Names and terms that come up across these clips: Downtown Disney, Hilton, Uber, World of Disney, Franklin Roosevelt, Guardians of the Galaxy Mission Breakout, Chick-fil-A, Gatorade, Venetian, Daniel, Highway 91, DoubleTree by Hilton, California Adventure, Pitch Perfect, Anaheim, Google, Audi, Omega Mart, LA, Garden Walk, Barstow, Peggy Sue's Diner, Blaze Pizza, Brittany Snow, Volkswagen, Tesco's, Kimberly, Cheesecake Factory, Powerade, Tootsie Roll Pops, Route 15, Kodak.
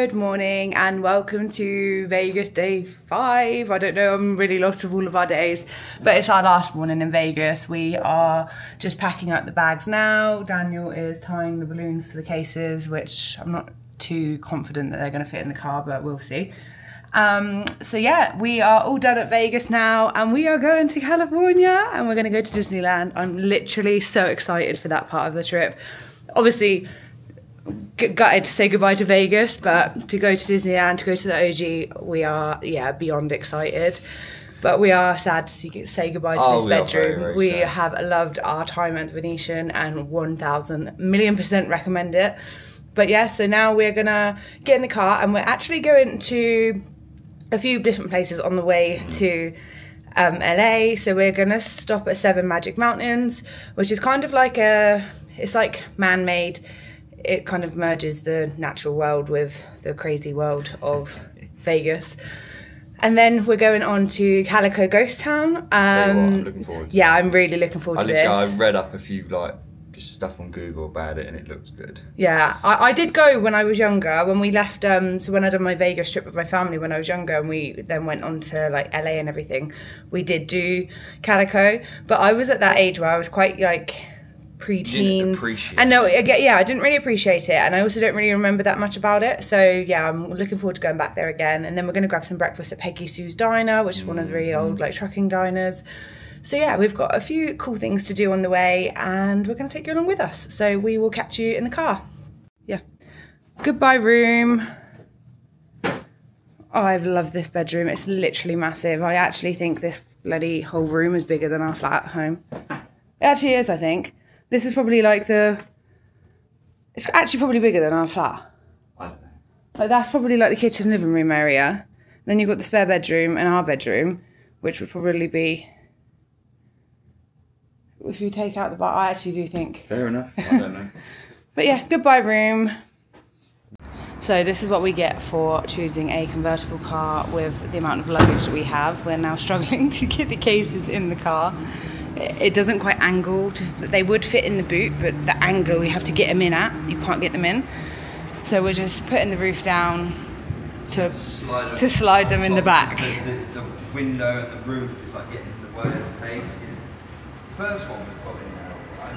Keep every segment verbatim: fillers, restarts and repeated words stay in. Good morning and welcome to Vegas day five. I don't know, I'm really lost of all of our days, but it's our last morning in Vegas. We are just packing up the bags now. Daniel is tying the balloons to the cases, which I'm not too confident that they're going to fit in the car, but we'll see. Um, so yeah, we are all done at Vegas now and we are going to California and we're going to go to Disneyland. I'm literally so excited for that part of the trip. Obviously gutted to say goodbye to Vegas, but to go to Disneyland, to go to the O G, we are, yeah, beyond excited. But we are sad to say goodbye to oh, this we bedroom. Very, very we sad. have loved our time at the Venetian and one thousand million percent recommend it. But yeah, so now we're gonna get in the car and we're actually going to a few different places on the way to um, L A. So we're gonna stop at Seven Magic Mountains, which is kind of like a, it's like man-made. It kind of merges the natural world with the crazy world of Vegas. And then we're going on to Calico Ghost Town. Um, Tell you what, I'm looking forward to yeah, that. I'm really looking forward I to this. I read up a few like stuff on Google about it and it looks good. Yeah, I, I did go when I was younger, when we left, um, so when I did my Vegas trip with my family when I was younger and we then went on to like L A and everything, we did do Calico, but I was at that age where I was quite like, pre-teen and no again, yeah I didn't really appreciate it and I also don't really remember that much about it, so yeah, I'm looking forward to going back there again. And then we're going to grab some breakfast at Peggy Sue's Diner, which is one of the really old like trucking diners. So yeah, we've got a few cool things to do on the way and we're going to take you along with us, so we will catch you in the car. Yeah, goodbye room. Oh, I've loved this bedroom, it's literally massive. I actually think this bloody whole room is bigger than our flat at home. It actually is, I think. This is probably like the, it's actually probably bigger than our flat. I don't know. Like that's probably like the kitchen living room area. And then you've got the spare bedroom and our bedroom, which would probably be, if you take out the bar, I actually do think. Fair enough, I don't know. But yeah, goodbye room. So this is what we get for choosing a convertible car with the amount of luggage that we have. We're now struggling to get the cases in the car. It doesn't quite angle to, they would fit in the boot, but the angle you have to get them in at, you can't get them in. So we're just putting the roof down to slide, to slide them in the back. The, the, the window and the roof is like getting in the way of the place. First one we've got in now, right?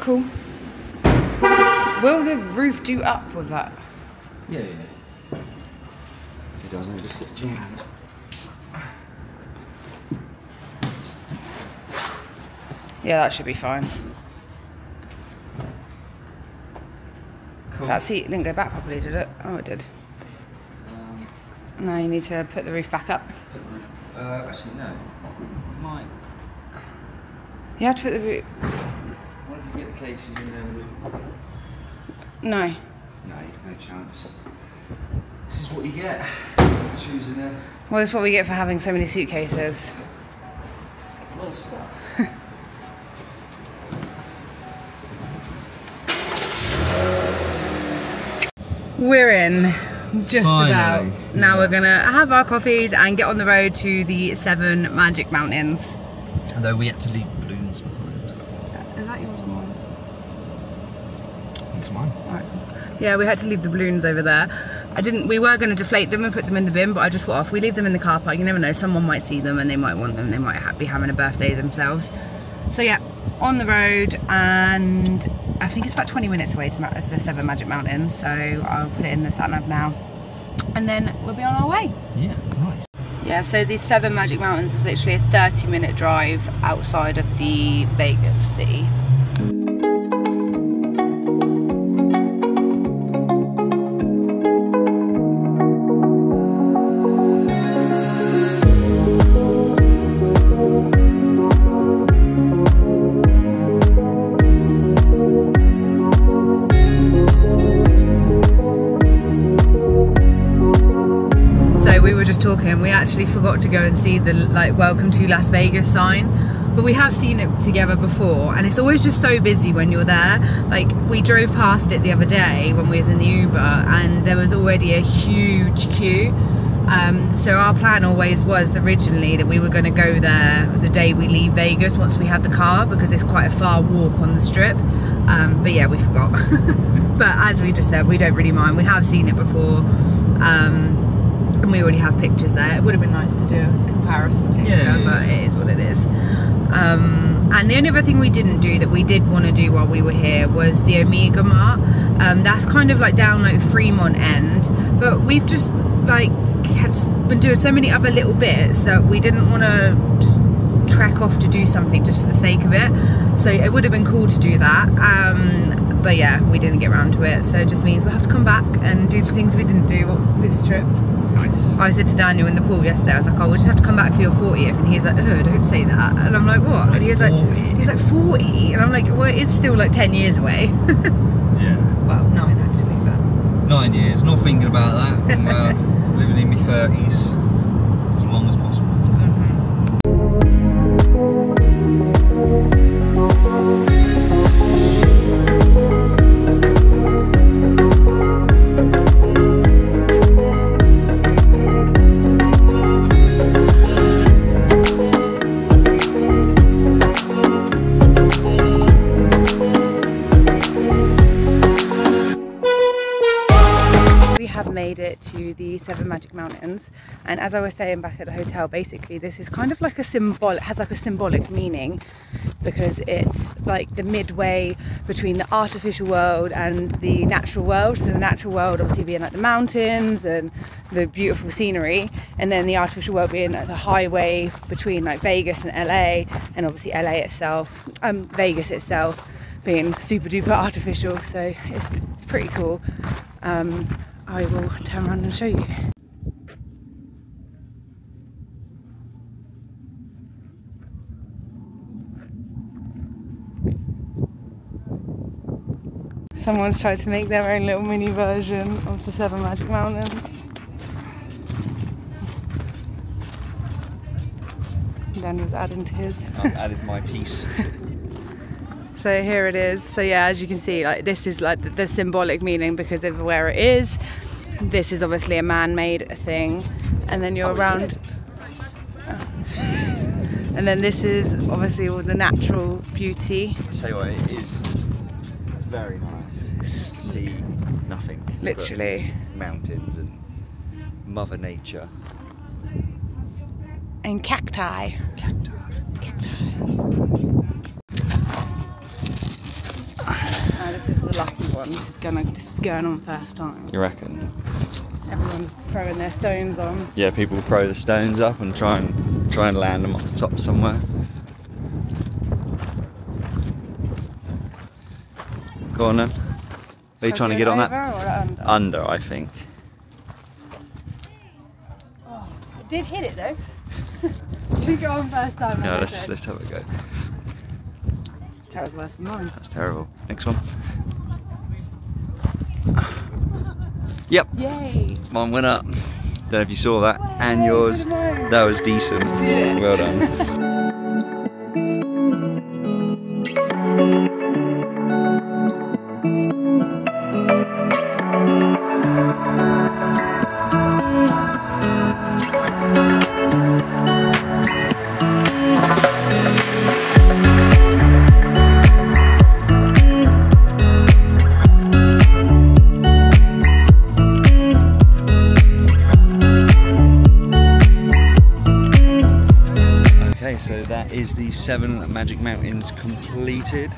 Cool. Will the roof do up with that? Yeah, yeah, yeah. If it doesn't, just get jammed. Yeah, that should be fine. Cool. That seat didn't go back properly, did it? Oh, it did. Um, now you need to put the roof back up. Put the roof, uh, actually, no. Might. You have to put the roof. Get the cases in there. No. No, no chance. This is what you get. Choosing a. Well, this is what we get for having so many suitcases. A lot of stuff. We're in. Just Finally. about. Now yeah. we're gonna have our coffees and get on the road to the Seven Magic Mountains. Although we had to leave the balloons behind. Is that yours? Mine. Right. Yeah, we had to leave the balloons over there. I didn't. We were going to deflate them and put them in the bin, but I just thought, oh, if we leave them in the car park, you never know. Someone might see them and they might want them. They might be having a birthday themselves. So yeah, on the road, and I think it's about twenty minutes away to the Seven Magic Mountains. So I'll put it in the sat nav now, and then we'll be on our way. Yeah, nice. Yeah, so the Seven Magic Mountains is literally a thirty minute drive outside of the Vegas city. talking, we actually forgot to go and see the like welcome to Las Vegas sign, but we have seen it together before, and it's always just so busy when you're there. Like, we drove past it the other day when we was in the Uber, and there was already a huge queue. Um, so our plan always was originally that we were going to go there the day we leave Vegas once we had the car, because it's quite a far walk on the strip. Um, but yeah, we forgot. But as we just said, we don't really mind. We have seen it before, um, and we already have pictures there. It would have been nice to do a comparison picture, yeah, yeah. But it is what it is. Um, and the only other thing we didn't do that we did want to do while we were here was the Omega Mart. Um, that's kind of like down like Fremont end, but we've just like had been doing so many other little bits that we didn't want to just trek off to do something just for the sake of it. So it would have been cool to do that, um, but yeah, we didn't get around to it, so it just means we'll have to come back and do the things we didn't do this trip. Nice. I said to Daniel in the pool yesterday, I was like, oh, we'll just have to come back for your fortieth, and he was like, oh, don't say that, and I'm like, what? Like, and he was like, he's like forty, and I'm like, well, it's still like ten years away. Yeah. Well, nine actually, but... Nine years, not thinking about that. I'm uh, living in my thirties, as long as possible. To the Seven Magic Mountains, and as I was saying back at the hotel, basically this is kind of like a symbol, it has like a symbolic meaning, because it's like the midway between the artificial world and the natural world. So the natural world obviously being like the mountains and the beautiful scenery, and then the artificial world being like the highway between like Vegas and L A, and obviously L A itself, um, Vegas itself being super duper artificial. So it's, it's pretty cool. Um, I will turn around and show you. Someone's tried to make their own little mini version of the Seven Magic Mountains. Daniel's adding to his. I've added my piece. So here it is. So yeah, as you can see, like this is like the, the symbolic meaning because of where it is. This is obviously a man-made thing, and then you're oh, around oh. And then this is obviously all the natural beauty. I'll tell you what, it is very nice just to see nothing, literally mountains and Mother Nature and cacti. Cacti. Cacti. Uh, this is the lucky one. This is gonna this is going on first time. You reckon? Everyone's throwing their stones on. Yeah, people throw the stones up and try and try and land them on the top somewhere. Go on then. Are you trying to get on that? Under? under, I think. Oh, it did hit it though. We go on first time. Yeah, let's let's have a go. That was worse than mine. That's terrible. Next one. Yep. Yay. Mine went up. Don't know if you saw that. Well, and yours. That was decent. Yeah. Well done. Seven Magic Mountains completed.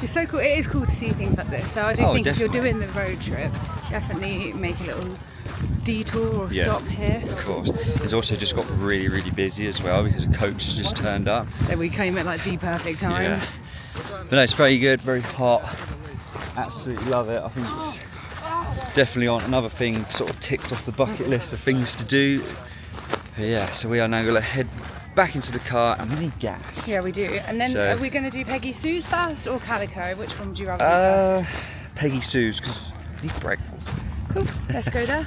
It's so cool. It is cool to see things like this. So I do oh, think definitely. If you're doing the road trip, definitely make a little detour or yeah, stop here. Of course. It's also just got really, really busy as well because a coach has just turned up. So we came at like the perfect time. Yeah. But no, it's very good, very hot. Absolutely love it. I think it's definitely on another thing sort of ticked off the bucket list of things to do. But yeah, so we are now gonna head back into the car and we need gas. Yeah, we do. And then so, are we going to do Peggy Sue's first or Calico? Which one would you rather uh, do first? Peggy Sue's because I need breakfast. Cool, let's go there.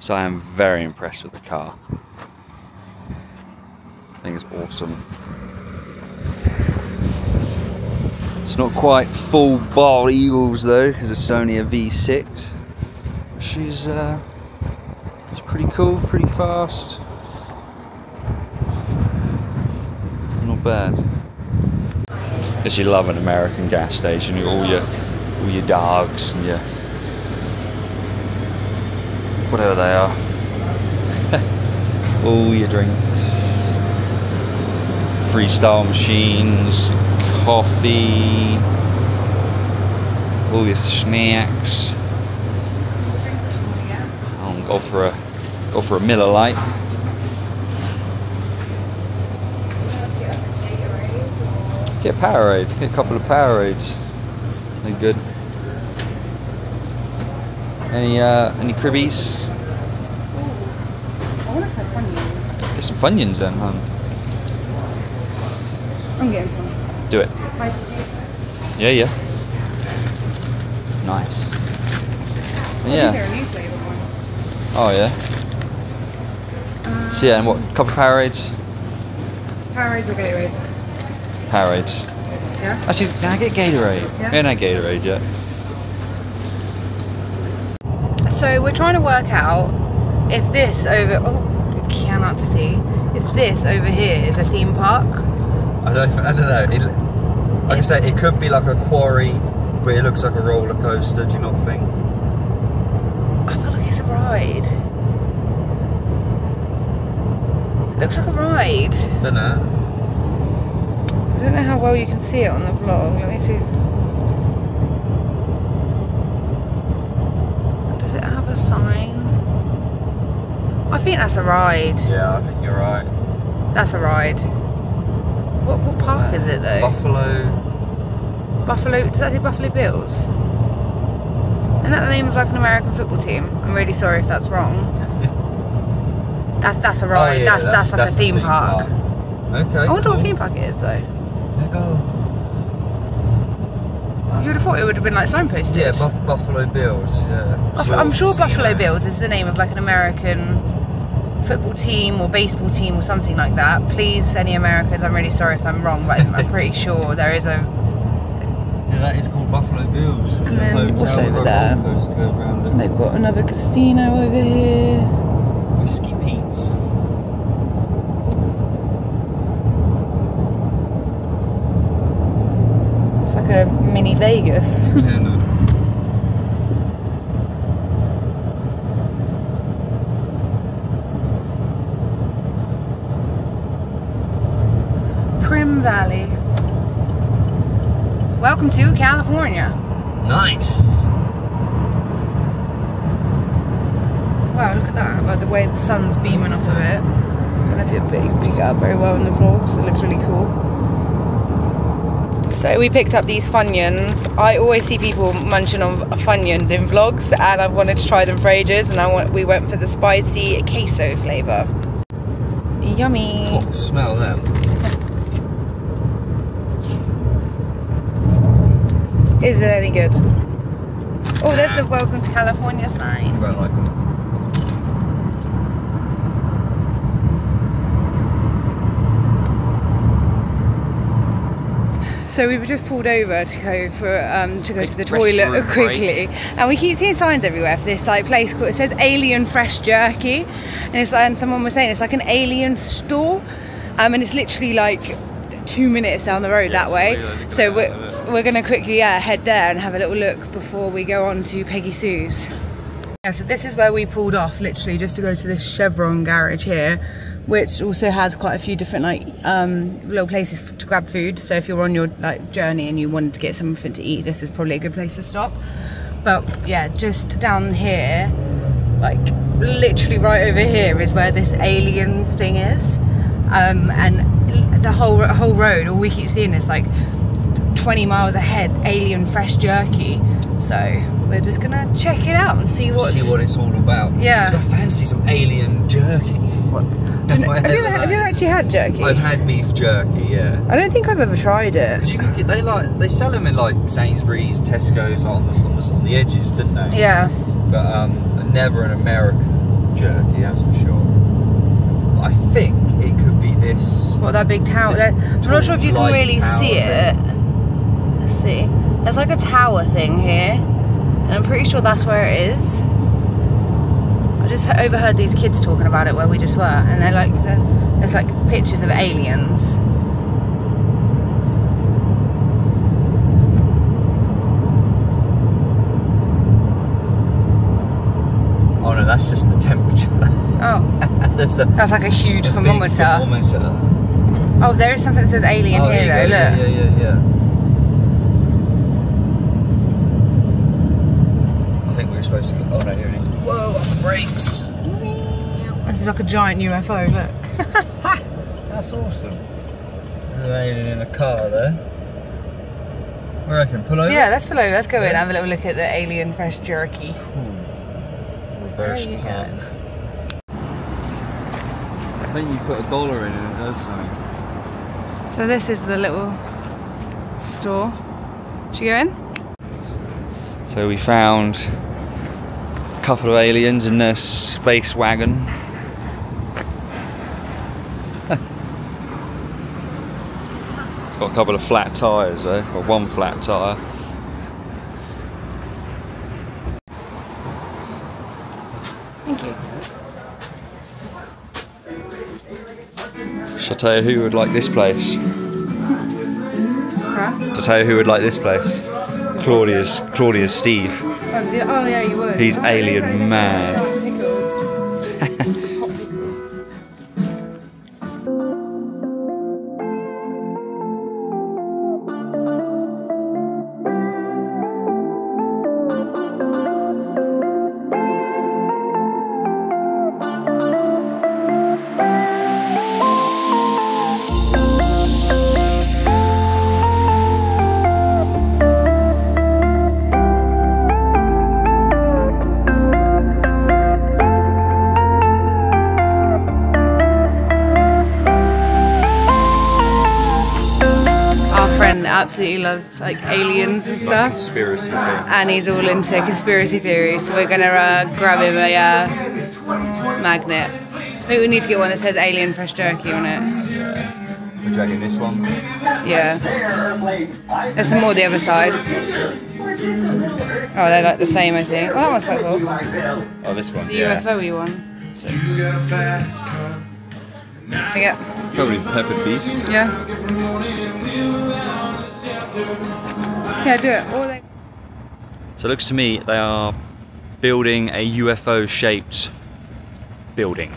So I am very impressed with the car. I think it's awesome. It's not quite full bar Eagles though, because it's only a V six. She's uh, it's pretty cool, pretty fast. Not bad. As you love an American gas station, all your all your dogs and your whatever they are, all your drinks, freestyle machines, coffee, all your snacks. I'll go for a go for a Miller Lite. Get a Powerade. Get a couple of Powerades. They're good. Any uh, any cribbies? I want to try Funyuns. Get some Funyuns then, hon. I'm getting some. Do it. Yeah, yeah. Nice. Well, yeah. These are a new flavor one. Oh yeah. Um, so yeah, and what? Couple Powerades. Powerades or Gatorades? Powerades. Yeah. Actually, can I get Gatorade? Yeah. Yeah, no Gatorade, yeah. So we're trying to work out if this over. Oh, I cannot see. If this over here is a theme park. I don't, I don't know. It, like I said, it could be like a quarry, but it looks like a roller coaster. Do you not think? I feel like it's a ride. It looks like a ride. I don't know. I don't know how well you can see it on the vlog. Let me see. Does it have a sign? I think that's a ride. Yeah, I think you're right. That's a ride. What, what park uh, is it though? Buffalo. Buffalo, does that say Buffalo Bills? Isn't that the name of like an American football team? I'm really sorry if that's wrong. that's that's a ride, oh, yeah, that's, that's that's like that's a theme, theme park. park. Okay. I wonder cool. what theme park it is though. Let's go. Uh, you would have thought it would have been like signposted. Yeah, Buff Buffalo Bills, yeah. Buff I'm sure Buffalo Bills is the name of like an American football team or baseball team or something like that. Please, any Americans, I'm really sorry if I'm wrong, but I'm pretty sure there is a... Yeah, that is called Buffalo Bills. It's and then what's over there? It. They've got another casino over here. Whiskey Pete's. It's like a mini Vegas. Yeah, no. Valley. Welcome to California. Nice. Wow, look at that. Like the way the sun's beaming off of it. I don't know if you'll pick it up very well in the vlogs. So it looks really cool. So we picked up these Funyuns. I always see people munching on Funyuns in vlogs and I've wanted to try them for ages, and I want, we went for the spicy queso flavour. Yummy. Oh, smell them. Is it any good? Oh, there's the Welcome to California sign. You won't like them. So we were just pulled over to go for um, to go to the toilet quickly, and we keep seeing signs everywhere for this like place called, it says Alien Fresh Jerky, and it's like, and someone was saying it's like an alien store, um, and it's literally like two minutes down the road, yeah, that way. So we're. We're gonna quickly yeah, head there and have a little look before we go on to Peggy Sue's. Yeah, so this is where we pulled off, literally just to go to this Chevron garage here, which also has quite a few different like um, little places to grab food. So if you're on your like journey and you wanted to get something to eat, this is probably a good place to stop. But yeah, just down here, like literally right over here is where this alien thing is, um, and the whole whole road, all we keep seeing is like twenty miles ahead, Alien Fresh Jerky. So we're just gonna check it out and see what see what it's all about. Yeah, because I fancy some alien jerky. What? Have, know, have, you, have you actually had jerky? I've had beef jerky. Yeah. I don't think I've ever tried it. You can get, they like they sell them in like Sainsbury's, Tesco's on the on the on the edges, didn't they? Yeah. But um, never an American Jerky, that's for sure. But I think it could be this. What, that big tower? That, I'm not sure if you can really see it. Thing. Let's see. There's like a tower thing here, and I'm pretty sure that's where it is. I just overheard these kids talking about it where we just were, and they're like, they're, there's like pictures of aliens. Oh no, that's just the temperature. Oh. that's, the, that's like a huge a thermometer. thermometer. Oh, there is something that says alien oh, here though, look. Yeah, yeah, yeah, yeah. I think we were supposed to get... Oh no, here it is. Whoa, on the brakes! This is like a giant U F O, look. That's awesome. There's an alien in a car there. Where I can pull over? Yeah, let's pull over. Let's go yeah. in and have a little look at the Alien Fresh Jerky. Cool. Where are you going? I think you put a dollar in and it does something. So this is the little store. Should you go in? So we found a couple of aliens in their space wagon. Got a couple of flat tyres though, or one flat tyre. To tell you who would like this place. Huh? To tell you who would like this place. Claudia's Claudia's Steve. Oh, the, oh yeah, you would. He's oh, alien okay. mad. Absolutely loves like aliens and stuff, like conspiracy theories. And he's all into conspiracy theories. So we're gonna uh, grab him a uh, magnet. Maybe we need to get one that says "Alien Fresh Jerky" on it. Yeah. We're dragging this one. Yeah. There's some more the other side. Oh, they're like the same, I think. Oh, that one's quite cool. Oh, this one. The yeah. U F O-y one. So. Yeah. Probably peppered beef. Yeah. Yeah, do it. All they so it looks to me they are building a U F O shaped building.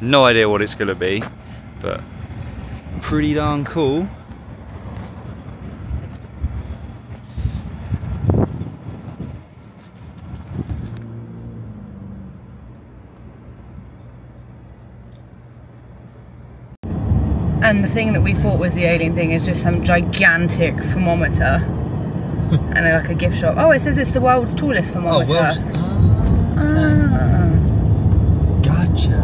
No idea what it's going to be, but pretty darn cool. And the thing that we thought was the alien thing is just some gigantic thermometer and like a gift shop. Oh, it says it's the world's tallest thermometer. Oh, world's... Ah. Ah. Gotcha.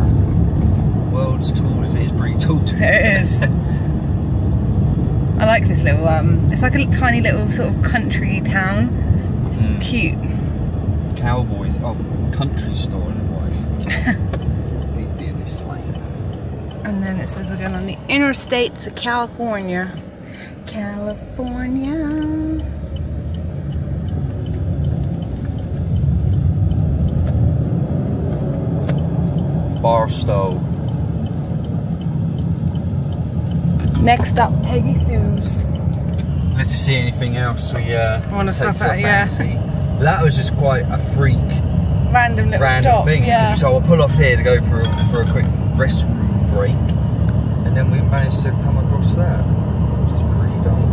World's tallest. It is pretty tall. It is. I like this little, um, it's like a tiny little sort of country town. It's mm. cute. Cowboys. Oh, country store in a way. We'd be in this lane. And then it says we're going on the interstates of California. California. Barstow. Next up, Peggy Sue's. Let's just see anything else we uh, want to stop at, yeah. That was just quite a freak. Random little random stop, thing. Yeah. So I'll pull off here to go for a, for a quick restroom break, and then we managed to come across that, which is pretty darn cool.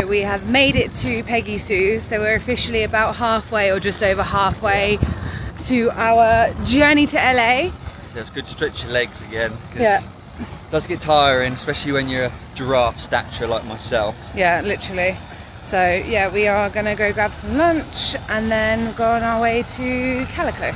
So we have made it to Peggy Sue's, so we're officially about halfway or just over halfway to our journey to L A. So it's good to stretch your legs again. Yeah. does get tiring, especially when you're a giraffe stature like myself. Yeah, literally. So yeah, we are gonna go grab some lunch and then go on our way to Calico.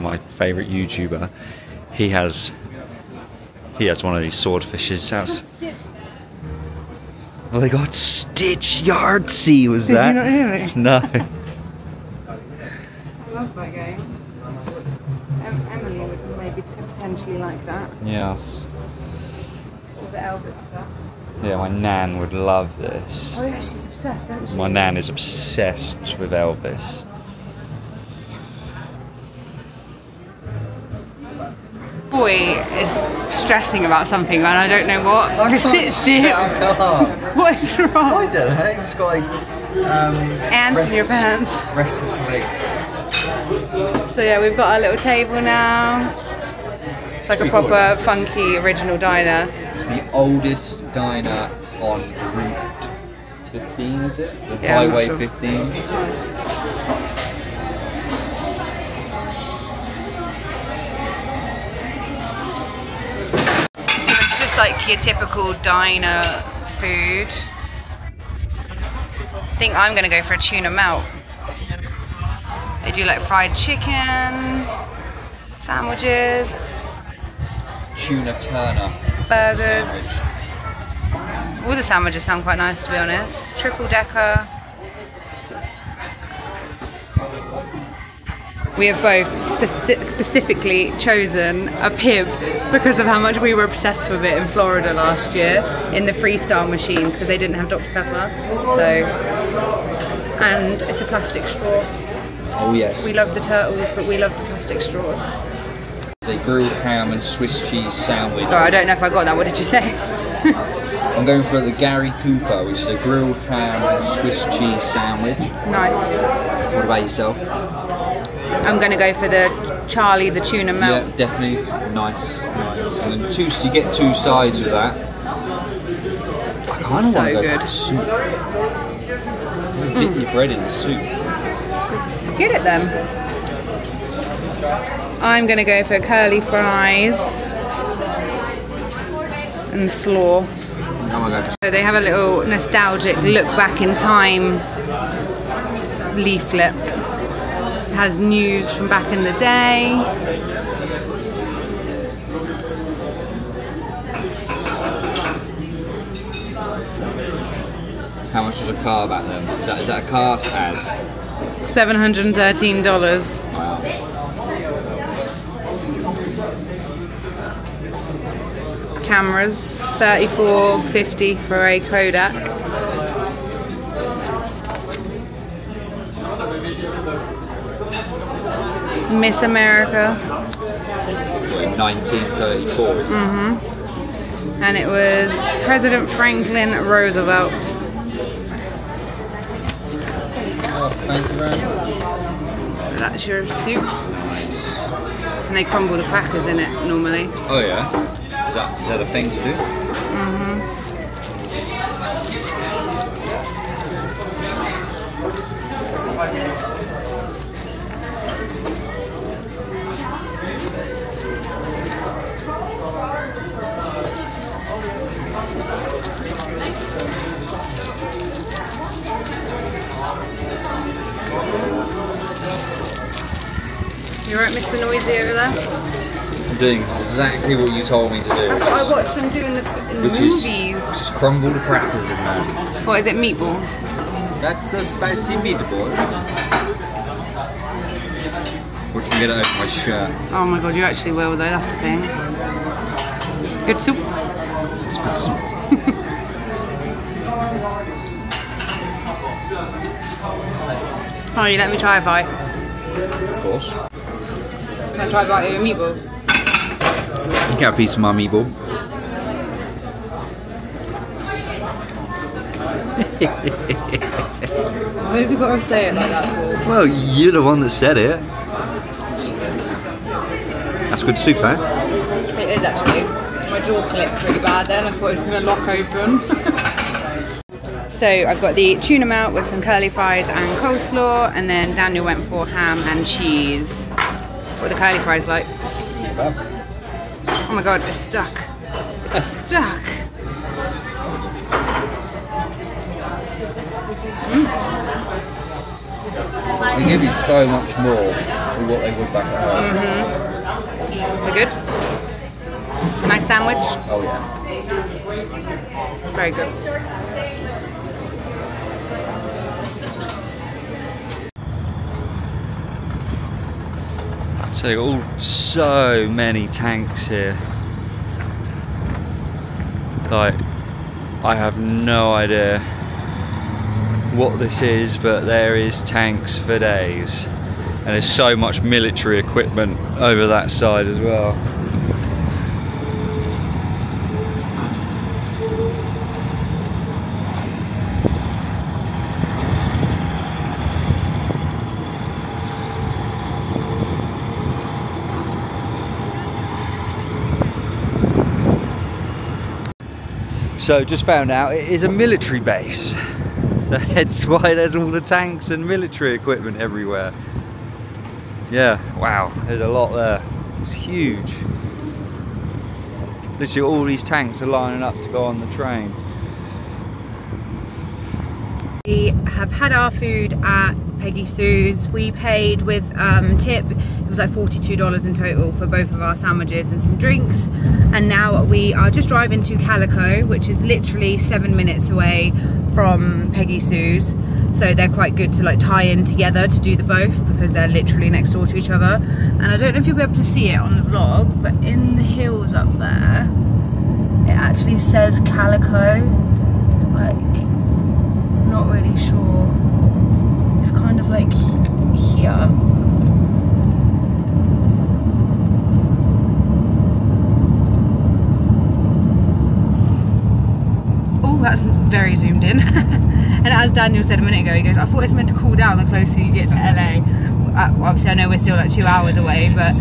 My favourite YouTuber, he has he has one of these swordfishes. Oh, they got Stitch Yardsey, was Did that? Did you not hear it? No. I love that game. Um, Emily would maybe potentially like that. Yes. All the Elvis stuff. Yeah, my nan would love this. Oh yeah, she's obsessed, isn't she? My nan is obsessed with Elvis. Boy is stressing about something and I don't know what. I can't sit up. What is wrong? I don't know. He's got like um, ants rest, in your pants. Restless legs. So yeah, we've got our little table now. It's like a proper funky original diner. It's the oldest diner on Route fifteen, is it? The yeah, Highway sure. fifteen. Like your typical diner food. I think I'm gonna go for a tuna melt. They do like fried chicken, sandwiches, tuna turner, burgers. Sandwich. All the sandwiches sound quite nice, to be honest. Triple decker. We have both speci specifically chosen a P I B because of how much we were obsessed with it in Florida last year in the freestyle machines because they didn't have Doctor Pepper. So, and it's a plastic straw. Oh yes. We love the turtles, but we love the plastic straws. The grilled ham and Swiss cheese sandwich. Sorry, I don't know if I got that. What did you say? I'm going for the Gary Cooper, which is a grilled ham and Swiss cheese sandwich. Nice. What about yourself? I'm gonna go for the Charlie the tuna melt. Yeah, definitely. Nice, nice. And then two, you get two sides of that. I kind of want to go for soup. Mm. Dip your bread in the soup. Get it then. I'm gonna go for curly fries and slaw. So they have a little nostalgic look back in time leaflet. Has news from back in the day. How much was a car back then? Is that, is that a car ad? seven hundred and thirteen dollars. Wow. Cameras, thirty-four fifty for a Kodak. Miss America. nineteen thirty-four. Mm-hmm. And it was President Franklin Roosevelt. Oh, thank you very much. So that's your soup. Nice. And they crumble the crackers in it normally. Oh yeah. Is that is that a thing to do? Mm-hmm. You alright, Mister Noisy over there? I'm doing exactly what you told me to do. That's what I watched them do in the, in the movies. Is, which is crumble the crackers in there. What is it, meatball? That's a spicy meatball. Watch me get it over my shirt. Oh my god, you actually will though, that's the thing. Good soup. It's good soup. Oh, you let me try a bite. Of course. Can I try a bite of your meatball? You get a piece of my meatball. Why have you got to say it like that for? Well, you're the one that said it. That's good soup, eh? It is actually. My jaw clipped really bad then. I thought it was going to lock open. So I've got the tuna melt with some curly fries and coleslaw, and then Daniel went for ham and cheese. What are the curly fries like? Oh my god, it's stuck. It's stuck. They give you so much more than what they would back at home. Mm-hmm. They're good. Nice sandwich. Oh yeah. Very good. So all so many tanks here. Like, I have no idea what this is, but there is tanks for days, and there's so much military equipment over that side as well. So just found out it is a military base. That's why there's all the tanks and military equipment everywhere. Yeah, wow, there's a lot there. It's huge. Literally all these tanks are lining up to go on the train. We have had our food at Peggy Sue's. We paid with um, tip, it was like forty-two dollars in total for both of our sandwiches and some drinks. And now we are just driving to Calico, which is literally seven minutes away from Peggy Sue's, so they're quite good to like tie in together to do the both, because they're literally next door to each other. And I don't know if you'll be able to see it on the vlog, but in the hills up there it actually says Calico. Like, not really sure. It's kind of like here. That's very zoomed in. And as Daniel said a minute ago, he goes, I thought it's meant to cool down the closer you get to L A. Well, obviously I know we're still like two hours away, but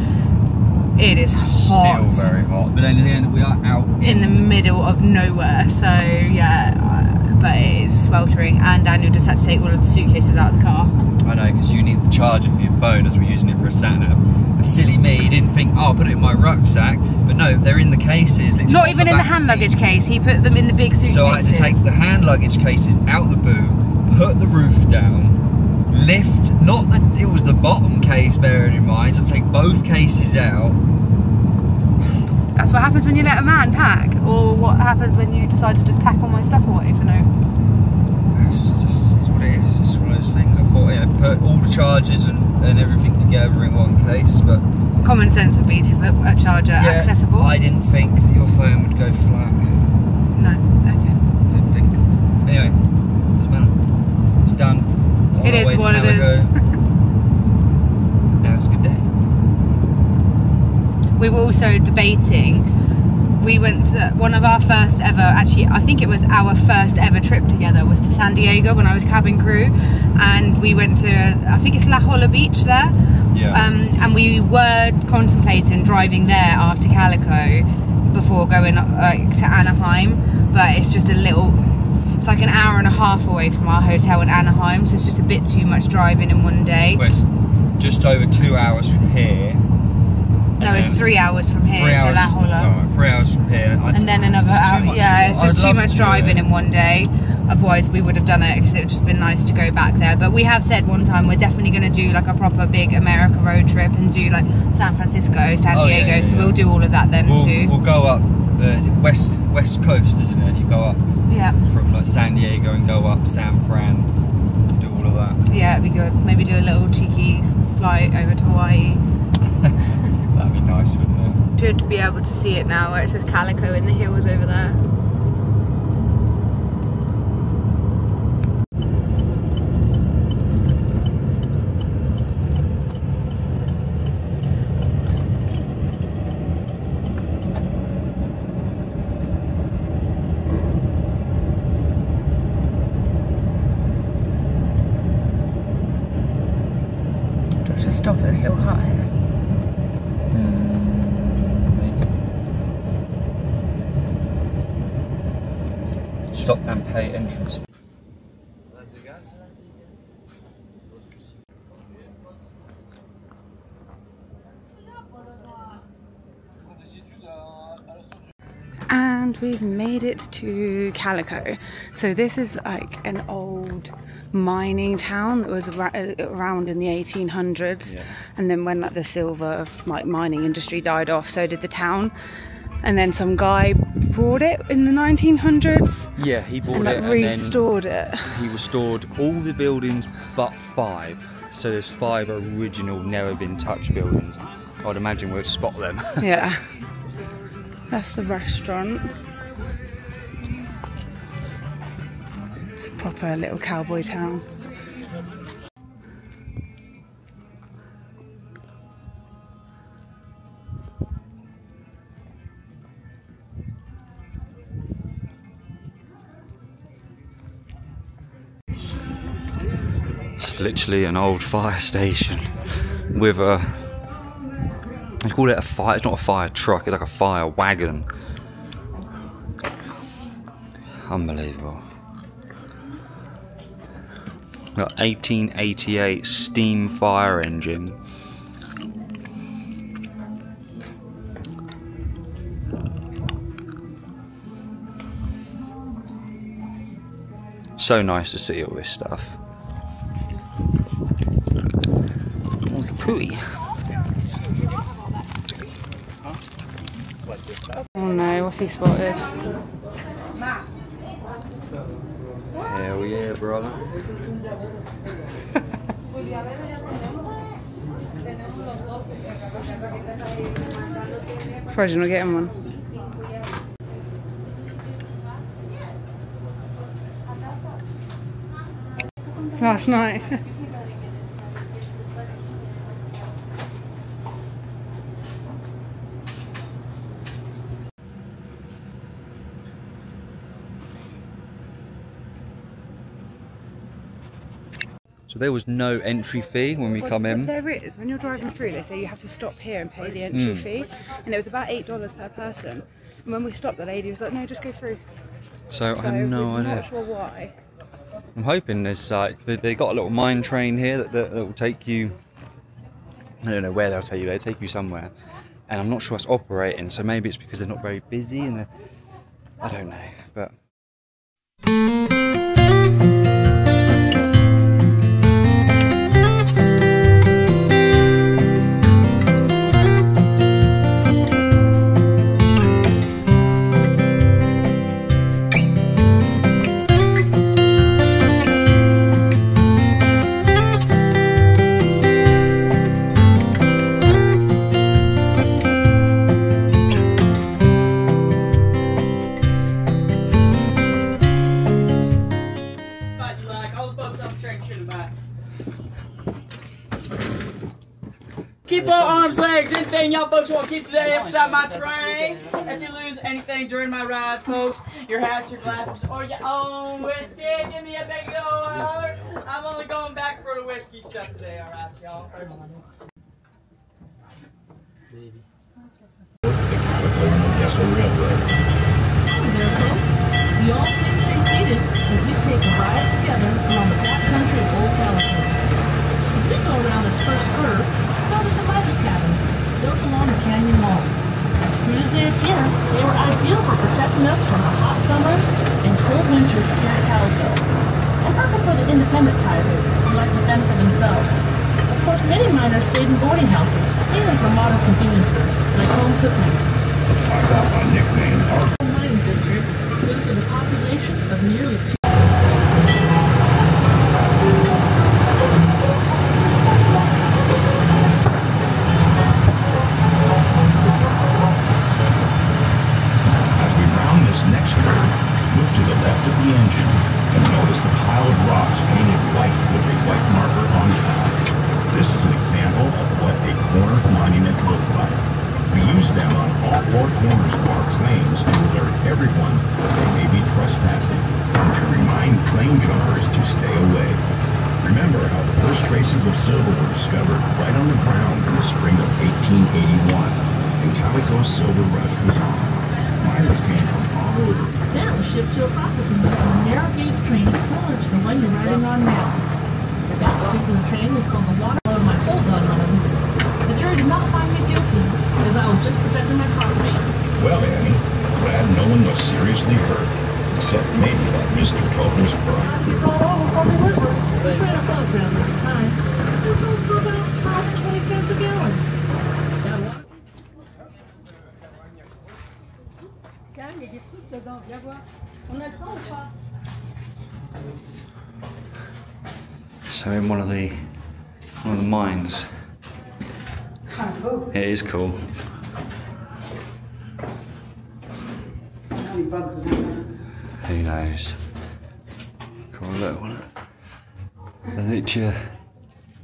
it is hot. Still very hot, but then we are out in the middle of nowhere, so yeah, but it is sweltering. And Daniel just had to take all of the suitcases out of the car. I know, because you need the charger for your phone as we're using it for a sat-nav. Silly me didn't think, oh, I'll put it in my rucksack, but no, they're in the cases. Not even in the hand luggage case, he put them in the big suitcases. So I had to take the hand luggage cases out the boot, put the roof down, lift, not the, it was the bottom case, bearing in mind, so I take both cases out. That's what happens when you let a man pack, or what happens when you decide to just pack all my stuff away for no. It's just it's what it is, it's one of those things. I thought, yeah, put all the chargers and and everything together in one case, but common sense would be to put a charger yeah, accessible. I didn't think that your phone would go flat. No, okay. I didn't think. Anyway, doesn't matter. It's done. On it is what it is. Now it's a good day. We were also debating. We went to one of our first ever, actually, I think it was our first ever trip together, was to San Diego when I was cabin crew. And we went to, I think it's La Jolla Beach there. Yeah. Um, and we were contemplating driving there after Calico before going up, like, to Anaheim, but it's just a little, it's like an hour and a half away from our hotel in Anaheim, so it's just a bit too much driving in one day. Well, it's just over two hours from here. No, it's three hours from here hours, to La Jolla. Oh, three hours from here. I and then another hour. Yeah, it's just too much driving in one day. Otherwise we would have done it, because it would just been nice to go back there. But we have said one time we're definitely going to do like a proper big America road trip and do like San Francisco, San oh, Diego, yeah, yeah, so yeah. we'll do all of that then we'll, too. We'll go up, uh, is it west, west coast, isn't it? You go up yeah. from like San Diego and go up San Fran, that. Yeah, it'd be good. Maybe do a little cheeky flight over to Hawaii. That'd be nice, wouldn't it? Should be able to see it now where it says Calico in the hills over there. Stop at this little hut here. Mm, stop and pay entrance. And we've made it to Calico. So this is like an old mining town that was around in the eighteen hundreds, yeah. And then when like the silver like mining industry died off, so did the town, and then some guy bought it in the nineteen hundreds. Yeah, he bought and, like, it and restored it. He restored all the buildings but five, so there's five original never been touched buildings. I'd imagine we'd spot them. Yeah. That's the restaurant. It's a proper little cowboy town. It's literally an old fire station with a They call it a fire, it's not a fire truck, it's like a fire wagon. Unbelievable. Got eighteen eighty-eight steam fire engine. So nice to see all this stuff. What's the pooey? Oh no, what's he spotted? Hell yeah, brother. Probably not getting one. Last night. So there was no entry fee when we well, come in. There is. When you're driving through, they say you have to stop here and pay the entry mm. fee. And it was about eight dollars per person. And when we stopped, the lady was like, no, just go through. So, so I have no we're idea. I'm not sure why. I'm hoping there's like, they, they got a little mine train here that, that, that will take you, I don't know where they'll take you, they'll take you somewhere. And I'm not sure it's operating. So maybe it's because they're not very busy and they're, I don't know, but. Anything y'all folks want to keep today inside my train. If you lose anything during my ride, folks, your hats, your glasses, or your own whiskey, give me a big old holler. I'm only going back for the whiskey stuff today, alright, y'all? Baby. Yes, we all stay seated as we take a ride together along the backcountry of Old Calico. As we go around this first curve, notice the writer's cabin. Built along the canyon walls. As crude as they appear, they were ideal for protecting us from the hot summers and cold winters here at Calico. And perfect for the independent types who like to fend for themselves. Of course, many miners stayed in boarding houses, even for modern conveniences, like home cooking. I got my nickname, Art. The mining district produces a population of nearly two. look like. We use them on all four corners of our planes to alert everyone that they may be trespassing and to remind plane jumpers to stay away. Remember how the first traces of silver were discovered right on the ground in the spring of eighteen eighty-one, and Calico's silver rush was on. Miners came from all over. That was shipped to a processing plant on a narrow gauge train similar to the one you're riding on now. That particular train was called the water of my whole gun on it. The jury did not find me guilty because I was just protecting my property. Well, Annie, glad no one was seriously hurt, except maybe that Mister Tover's brother. He called all the fucking river. He ran a phone around at the time. It was all for about five to twenty cents a gallon. Tiens, il y a des trucs dedans, viens voir. On a le temps ou pas? So in one of the one of the mines. Kind of cool. It is cool. How many bugs are there? Who knows? Come on, look, wasn't it? There's literally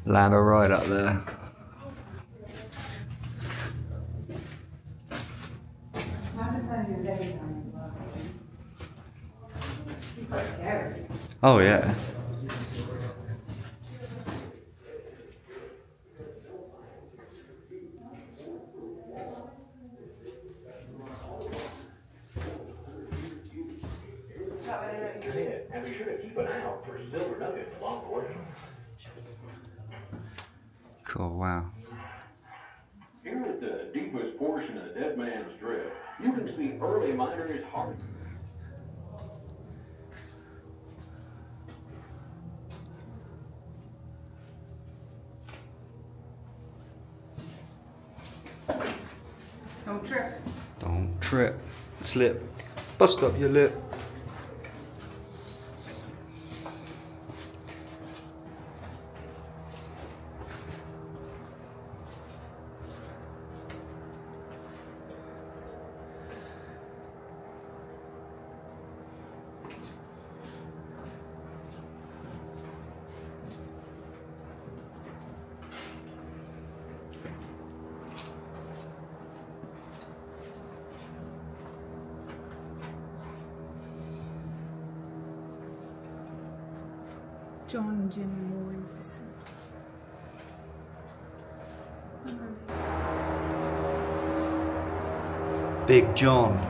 a ladder right up there. Oh yeah. Cool, wow. Here at the deepest portion of the Dead Man's Drift, you can see early miners' heart. Don't trip. Don't trip. Slip. Bust up your lip. John Jim Lloyd's. Big John.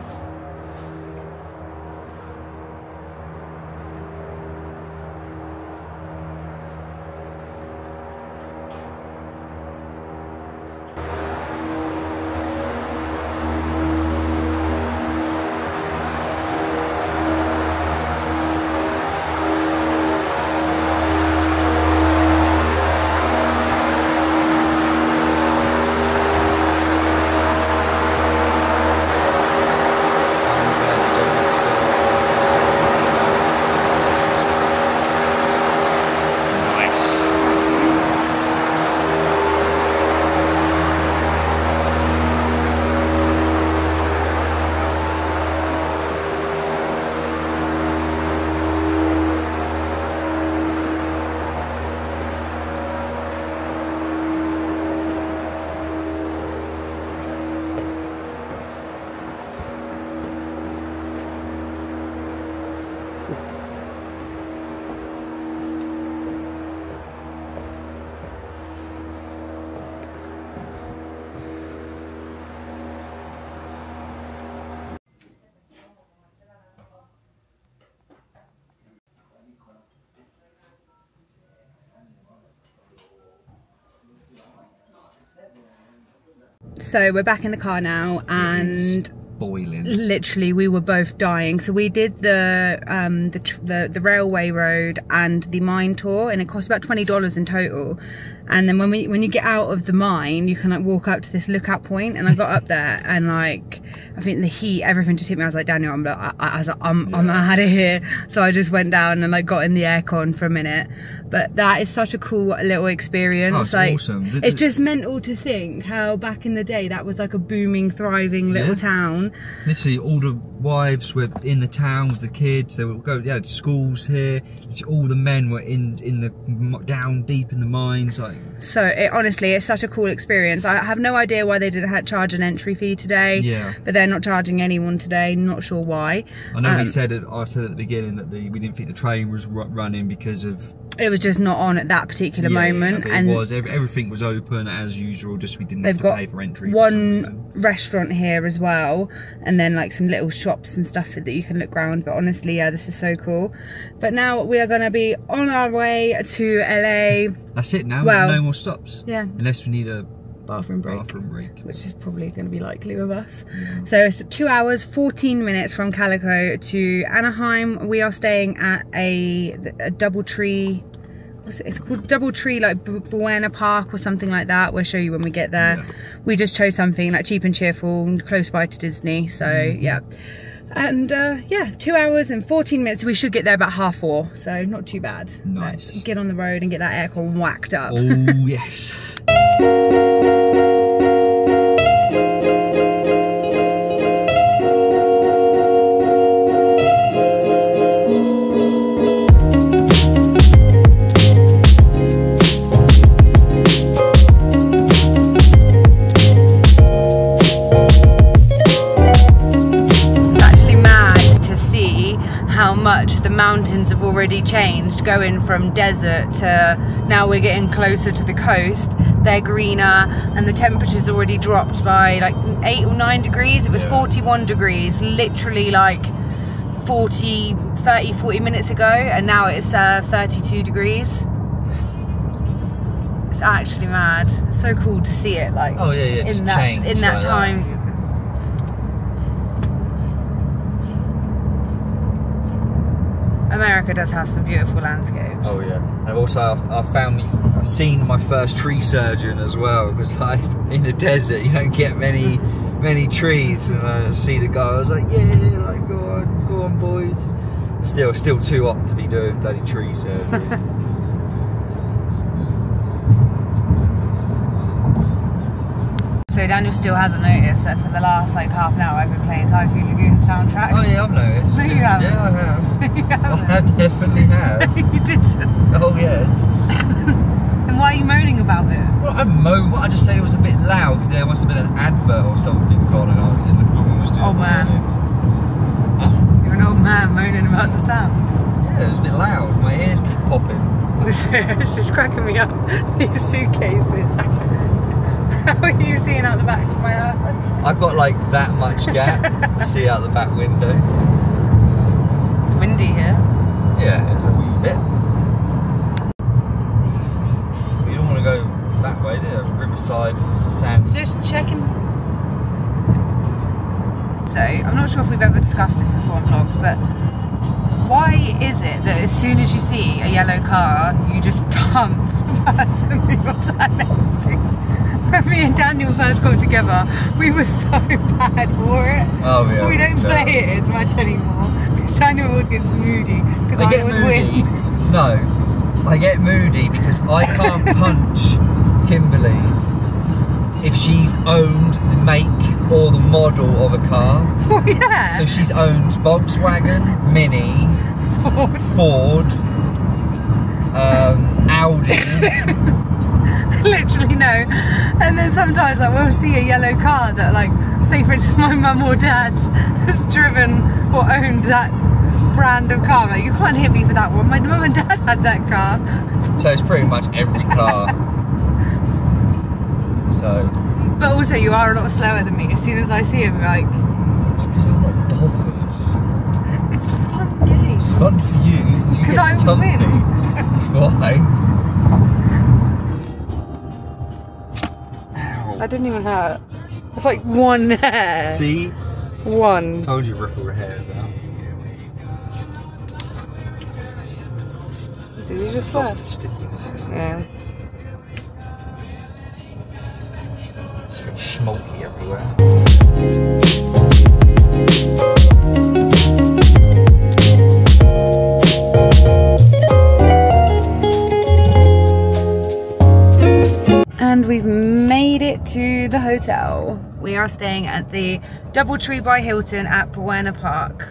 So we're back in the car now, and boiling. Literally, we were both dying. So we did the um, the, tr the the railway road and the mine tour, and it cost about twenty dollars in total. And then when we when you get out of the mine, you can like walk up to this lookout point. And I got up there, and like I think the heat, everything just hit me. I was like, Daniel, I'm I, I was like, I'm yeah. I'm out of here. So I just went down and like got in the aircon for a minute. But that is such a cool little experience. Oh, it's like, awesome. The, the, it's just mental to think how back in the day that was like a booming, thriving little yeah. town. Literally, all the wives were in the town with the kids. They would go. They had schools here. All the men were in in the down deep in the mines. Like, so it honestly, it's such a cool experience. I have no idea why they didn't charge an entry fee today. Yeah. But they're not charging anyone today. Not sure why. I know um, we said it, I said at the beginning that the, we didn't think the train was running because of. It was just not on at that particular yeah, moment, yeah, and it was everything was open as usual. Just we didn't have to pay for entry. They've got one restaurant here as well, and then like some little shops and stuff that you can look around. But honestly, yeah, this is so cool. But now we are going to be on our way to L A. That's it now. Well, no more stops. Yeah, unless we need a bathroom break, bathroom break, which is probably going to be likely with us. Yeah. So it's two hours fourteen minutes from Calico to Anaheim. We are staying at a, a DoubleTree. What's it? It's called DoubleTree, like B Buena Park or something like that. We'll show you when we get there. Yeah. We just chose something like cheap and cheerful and close by to Disney. So mm-hmm. yeah. And uh, yeah, two hours and fourteen minutes. We should get there about half four, so not too bad. Nice. Let's get on the road and get that aircon whacked up. Oh yes. Mountains have already changed, going from desert to now we're getting closer to the coast. They're greener and the temperature's already dropped by like eight or nine degrees. It was yeah. forty-one degrees literally like forty, thirty, forty minutes ago, and now it's uh, thirty-two degrees. It's actually mad. It's so cool to see it like oh, yeah, yeah. in Just that, change, in that like time that. America does have some beautiful landscapes. Oh yeah, and also I've, I've found me, I've seen my first tree surgeon as well, because like in the desert you don't get many, many trees. And I see the guy, I was like, yeah, like go on, go on, boys. Still, still too hot to be doing bloody tree surgery. So Daniel still hasn't noticed that for the last like half an hour I've been playing Typhoon Lagoon soundtrack. Oh yeah, I've noticed. No, you haven't. Yeah, I have. You haven't. I definitely have. You did. Oh yes. Then why are you moaning about it? Well, I moan. I just said it was a bit loud because there must have been an advert or something gone, and I was in the room. Oh man. Oh. You're an old man moaning about the sound. Yeah, it was a bit loud. My ears keep popping. It's just cracking me up. These suitcases. How are you seeing out the back of my eyes? I've got like that much gap to see out the back window. It's windy here. Yeah, it's a wee bit. You don't want to go that way, do you? Riverside, sand. Just checking. So, I'm not sure if we've ever discussed this before in vlogs, but why is it that as soon as you see a yellow car, you just dump the person who was sat next to you? When me and Daniel first got together, we were so bad for it. Oh, yeah. We don't play yeah. it as much anymore because Daniel always gets moody because I, I get always moody. win. No, I get moody because I can't punch Kimberly if she's owned the make or the model of a car. Well, yeah. So she's owned Volkswagen, Mini, Ford, Ford um, Audi. Literally no. And then sometimes like we'll see a yellow car that like, say for instance my mum or dad has driven or owned that brand of car. Like you can't hit me for that one. My mum and dad had that car. So it's pretty much every car. So. But also you are a lot slower than me. As soon as I see him like. It's because you're not bothered. It's a fun game. It's fun for you. Because I will win. That's why. I didn't even hurt. It's like one hair. See? One. I told you ripple hairs out. Did you just swear? Lost its stickiness. Yeah. It's very smoky everywhere. the hotel. We are staying at the DoubleTree by Hilton at Buena Park.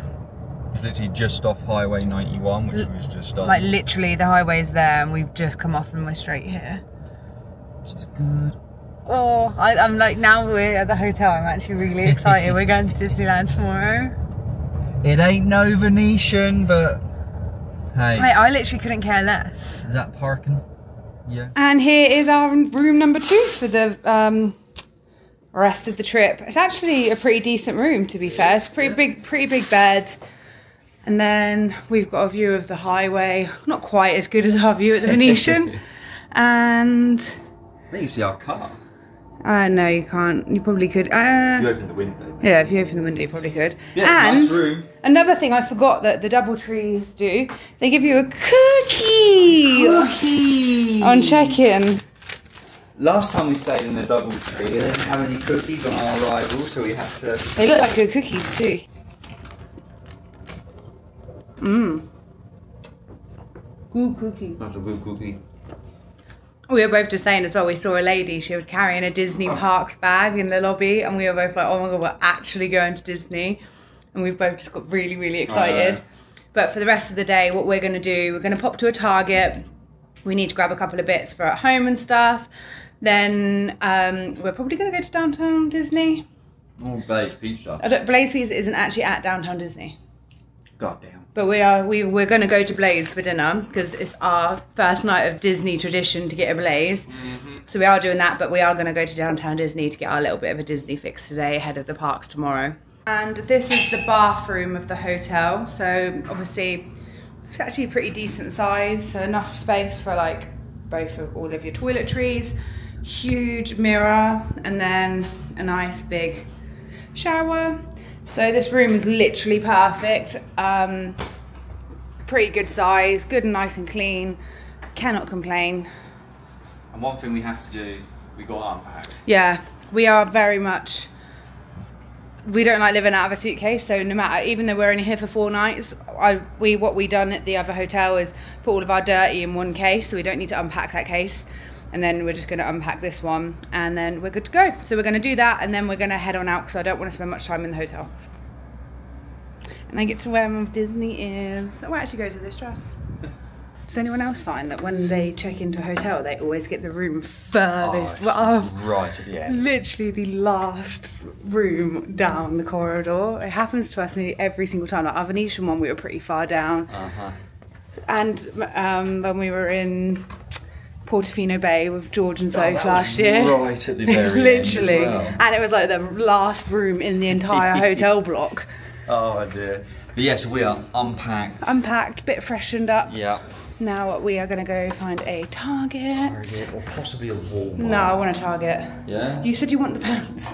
It's literally just off Highway ninety-one, which L was just off. Like literally the highway's there and we've just come off and we're straight here. Which is good. Oh, I, I'm like, now we're at the hotel, I'm actually really excited. We're going to Disneyland tomorrow. It ain't no Venetian, but hey. Mate, I literally couldn't care less. Is that parking? Yeah. And here is our room number two for the um, rest of the trip. It's actually a pretty decent room, to be it fair. It's pretty yeah. big, pretty big bed. And then we've got a view of the highway. Not quite as good as our view at the Venetian. And I think you see our car. Uh, no, you can't. You probably could. Uh, if you open the window. Maybe. Yeah, if you open the window, you probably could. Yeah, and it's a nice room. Another thing I forgot that the DoubleTrees do, they give you a cookie. Cookie. On check-in. Last time we stayed in the DoubleTree, they didn't have any cookies on our arrival, so we had to. They look like good cookies too. Mmm. Good cookie. That's a good cookie. We were both just saying as well, we saw a lady, she was carrying a Disney Parks bag in the lobby and we were both like, oh my god, we're actually going to Disney. And we've both just got really, really excited. Uh, but for the rest of the day, what we're going to do, we're going to pop to a Target. We need to grab a couple of bits for at home and stuff. Then um, we're probably going to go to Downtown Disney. Oh, Blaze Pizza. I don't, Blaze Pizza isn't actually at Downtown Disney. Goddamn. But we are, we, we're going to go to Blaze for dinner because it's our first night of Disney tradition to get a Blaze. Mm-hmm. So we are doing that, but we are going to go to Downtown Disney to get our little bit of a Disney fix today ahead of the parks tomorrow. And this is the bathroom of the hotel. So obviously it's actually a pretty decent size. So enough space for like both of all of your toiletries, huge mirror, and then a nice big shower. So this room is literally perfect, um, pretty good size, good and nice and clean, cannot complain. And one thing we have to do, we got unpacked. Yeah, we are very much, we don't like living out of a suitcase, so no matter, even though we're only here for four nights, I, we what we done at the other hotel is put all of our dirty in one case, so we don't need to unpack that case. And then we're just going to unpack this one and then we're good to go. So we're going to do that and then we're going to head on out because I don't want to spend much time in the hotel. And I get to wear my Disney ears. Oh, I actually go to this dress. Does anyone else find that when they check into a hotel, they always get the room furthest? Oh, oh, right at the end. Literally the last room down the corridor. It happens to us nearly every single time. Like our Venetian one, we were pretty far down. Uh-huh. And um, when we were in Portofino Bay with George and Soph oh, last year. Right at the very literally. End as well. And it was like the last room in the entire hotel block. Oh dear. But yes, we are unpacked. Unpacked, bit freshened up. Yeah. Now we are going to go find a Target. Target or possibly a Walmart. No, I want a Target. Yeah? You said you want the pants.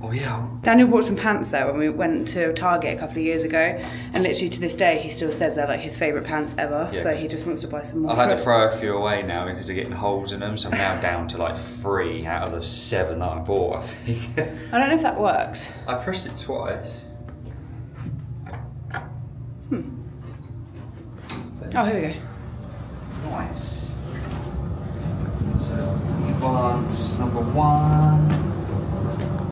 Oh yeah. Daniel bought some pants there when we went to Target a couple of years ago, and literally to this day he still says they're like his favourite pants ever. Yeah, so he just wants to buy some more. I've had to throw a few away now because they're getting holes in them, so I'm now down to like three out of the seven that I bought. I think. I don't know if that worked. I pressed it twice. Hmm. Oh, here we go. Nice. So advance number one.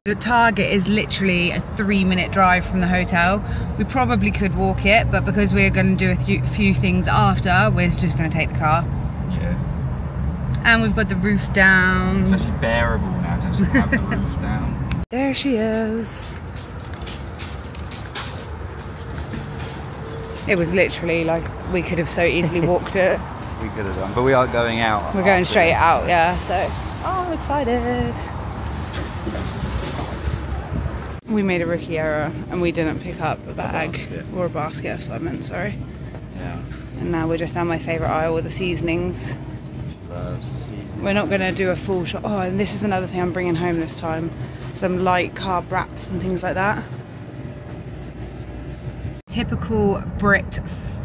The Target is literally a three minute drive from the hotel. We probably could walk it, but because we're going to do a few things after, we're just going to take the car. Yeah. And we've got the roof down. It's actually bearable now to actually have the roof down. There she is. It was literally like we could have so easily walked it. We could have done, but we are going out. We're going after. Straight out, yeah. So, oh, I'm excited. We made a rookie error and we didn't pick up a bag a or a basket, so I meant, sorry. Yeah. And now we're just down my favourite aisle with the seasonings. She loves the seasonings. We're not going to do a full shot. Oh, and this is another thing I'm bringing home this time. Some light carb wraps and things like that. Typical Brit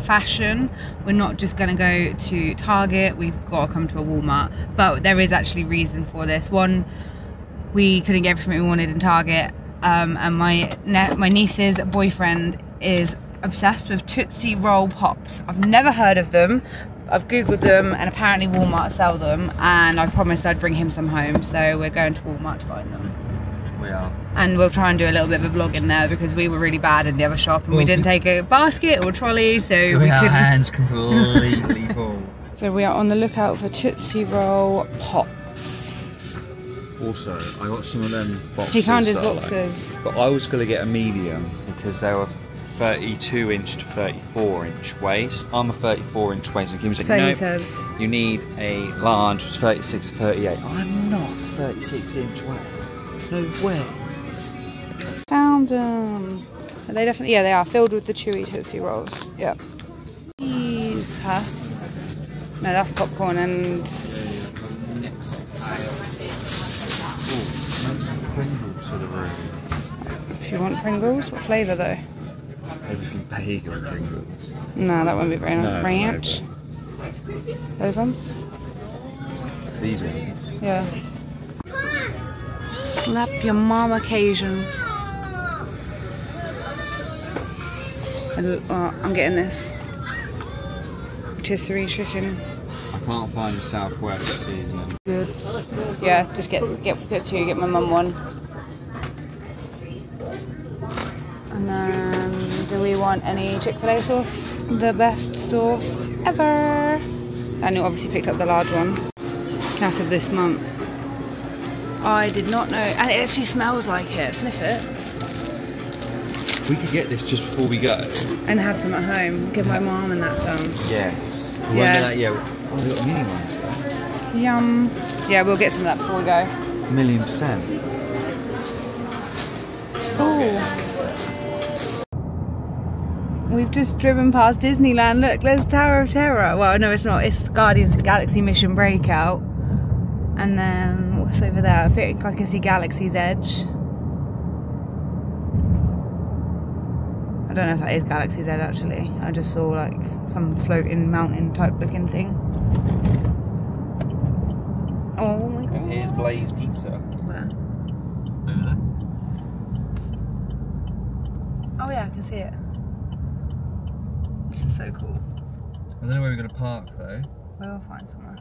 fashion. We're not just going to go to Target. We've got to come to a Walmart. But there is actually reason for this. One, we couldn't get everything we wanted in Target. Um, and my ne my niece's boyfriend is obsessed with Tootsie Roll Pops. I've never heard of them. I've googled them and apparently Walmart sell them, and I promised I'd bring him some home, so we're going to Walmart to find them. We are. And we'll try and do a little bit of a vlog in there because we were really bad in the other shop and we didn't take a basket or trolley, so, so we our couldn't. Hands completely full. So we are on the lookout for Tootsie Roll Pops. Also, I got some of them boxes. He found his boxes. Like, but I was going to get a medium because they were thirty-two inch to thirty-four inch waist. I'm a thirty-four inch waist, and he was like, so no, he says, you need a large thirty-six, thirty-eight. I'm not thirty-six inch waist. No way. Found them. Are they definitely? Yeah, they are filled with the chewy Tootsie Rolls. Yeah. Cheese, huh? No, that's popcorn and. Next aisle. Oh, Pringles for the room. If you want Pringles, what flavour though? Everything bagel and Pringles. No, that won't be very nice. No, ranch. Those ones? These ones? Yeah. Slap your mom occasion. Oh, I'm getting this. Rotisserie chicken. I can't find the Southwest seasoning. Good. Yeah, just get, get, get two, get my mum one. And then. Do we want any Chick-fil-A sauce? The best sauce ever! And you obviously picked up the large one. Class of this month. I did not know, and it actually smells like it. Sniff it. We could get this just before we go. And have some at home. Give my mum and that some. Yes. Remember that? Yeah. Oh, we've got mini ones there. Yum. Yeah, we'll get some of that before we go. A million percent. Oh. We've just driven past Disneyland. Look, there's Tower of Terror. Well, no, it's not. It's Guardians of the Galaxy Mission Breakout. And then, what's over there? I think I can see Galaxy's Edge. I don't know if that is Galaxy's Edge, actually. I just saw, like, some floating mountain type looking thing. Oh my god. And here's Blaze Pizza. Where? Over there. Oh yeah, I can see it. This is so cool. I don't know where we're going to park though. We'll find somewhere.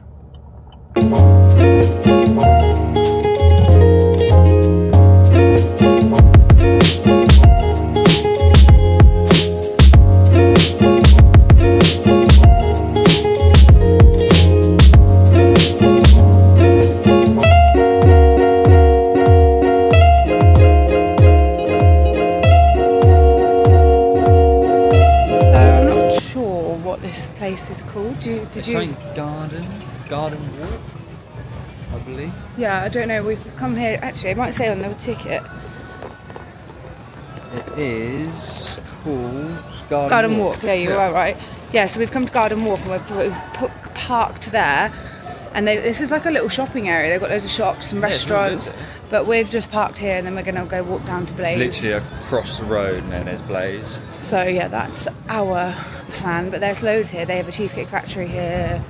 Garden Walk, I believe. Yeah, I don't know. We've come here. Actually, I might say on the ticket. It is called Garden, Garden Walk. Walk. Yeah, you yeah. are right. Yeah, so we've come to Garden Walk and we're, we're parked there. And they, this is like a little shopping area. They've got loads of shops and restaurants. Yeah, but we've just parked here and then we're going to go walk down to Blaze. It's literally across the road and then there's Blaze. So yeah, that's our plan. But there's loads here. They have a Cheesecake Factory here.